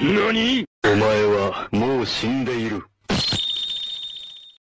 何？お前はもう死んでいる。